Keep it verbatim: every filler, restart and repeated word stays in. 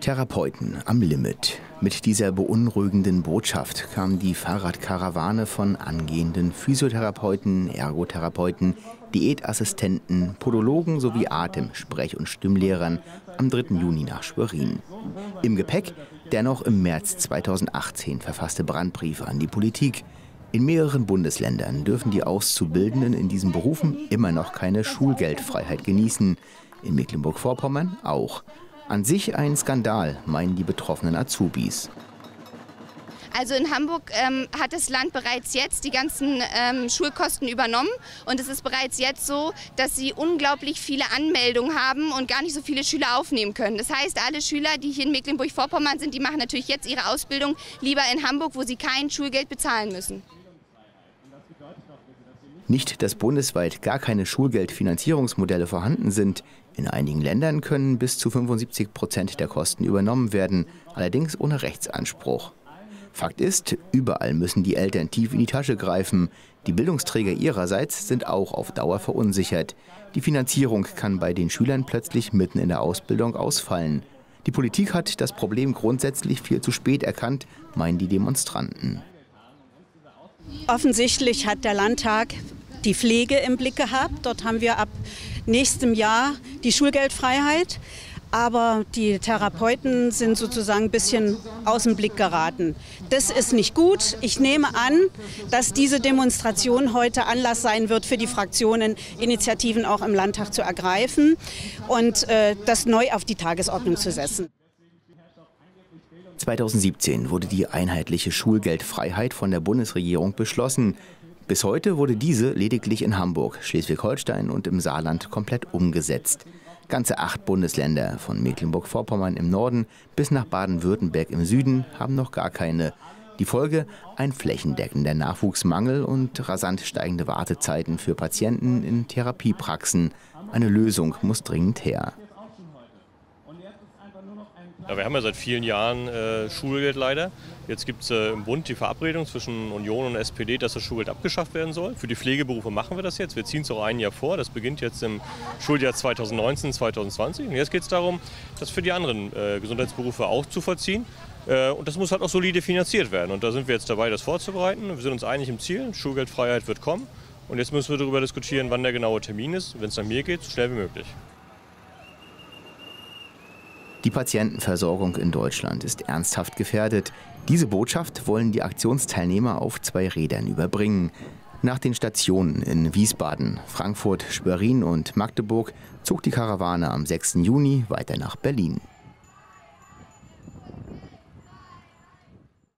Therapeuten am Limit. Mit dieser beunruhigenden Botschaft kam die Fahrradkarawane von angehenden Physiotherapeuten, Ergotherapeuten, Diätassistenten, Podologen sowie Atem-, Sprech- und Stimmlehrern am dritten Juni nach Schwerin. Im Gepäck der noch im März zweitausendachtzehn verfasste Brandbrief an die Politik. In mehreren Bundesländern dürfen die Auszubildenden in diesen Berufen immer noch keine Schulgeldfreiheit genießen. In Mecklenburg-Vorpommern auch. An sich ein Skandal, meinen die betroffenen Azubis. Also in Hamburg ähm, hat das Land bereits jetzt die ganzen ähm, Schulkosten übernommen. Und es ist bereits jetzt so, dass sie unglaublich viele Anmeldungen haben und gar nicht so viele Schüler aufnehmen können. Das heißt, alle Schüler, die hier in Mecklenburg-Vorpommern sind, die machen natürlich jetzt ihre Ausbildung lieber in Hamburg, wo sie kein Schulgeld bezahlen müssen. Nicht, dass bundesweit gar keine Schulgeldfinanzierungsmodelle vorhanden sind. In einigen Ländern können bis zu fünfundsiebzig Prozent der Kosten übernommen werden, allerdings ohne Rechtsanspruch. Fakt ist, überall müssen die Eltern tief in die Tasche greifen. Die Bildungsträger ihrerseits sind auch auf Dauer verunsichert. Die Finanzierung kann bei den Schülern plötzlich mitten in der Ausbildung ausfallen. Die Politik hat das Problem grundsätzlich viel zu spät erkannt, meinen die Demonstranten. Offensichtlich hat der Landtag die Pflege im Blick gehabt. Dort haben wir ab nächstem Jahr die Schulgeldfreiheit. Aber die Therapeuten sind sozusagen ein bisschen aus dem Blick geraten. Das ist nicht gut. Ich nehme an, dass diese Demonstration heute Anlass sein wird für die Fraktionen, Initiativen auch im Landtag zu ergreifen und äh, das neu auf die Tagesordnung zu setzen. zweitausendsiebzehn wurde die einheitliche Schulgeldfreiheit von der Bundesregierung beschlossen. Bis heute wurde diese lediglich in Hamburg, Schleswig-Holstein und im Saarland komplett umgesetzt. Ganze acht Bundesländer, von Mecklenburg-Vorpommern im Norden bis nach Baden-Württemberg im Süden, haben noch gar keine. Die Folge? Ein flächendeckender Nachwuchsmangel und rasant steigende Wartezeiten für Patienten in Therapiepraxen. Eine Lösung muss dringend her. Ja, wir haben ja seit vielen Jahren äh, Schulgeld leider. Jetzt gibt es äh, im Bund die Verabredung zwischen Union und S P D, dass das Schulgeld abgeschafft werden soll. Für die Pflegeberufe machen wir das jetzt. Wir ziehen es auch ein Jahr vor. Das beginnt jetzt im Schuljahr zweitausendneunzehn, zweitausendzwanzig. Und jetzt geht es darum, das für die anderen äh, Gesundheitsberufe auch zu vollziehen. Äh, und das muss halt auch solide finanziert werden. Und da sind wir jetzt dabei, das vorzubereiten. Wir sind uns einig im Ziel. Schulgeldfreiheit wird kommen. Und jetzt müssen wir darüber diskutieren, wann der genaue Termin ist. Wenn es nach mir geht, so schnell wie möglich. Die Patientenversorgung in Deutschland ist ernsthaft gefährdet. Diese Botschaft wollen die Aktionsteilnehmer auf zwei Rädern überbringen. Nach den Stationen in Wiesbaden, Frankfurt, Schwerin und Magdeburg zog die Karawane am sechsten Juni weiter nach Berlin.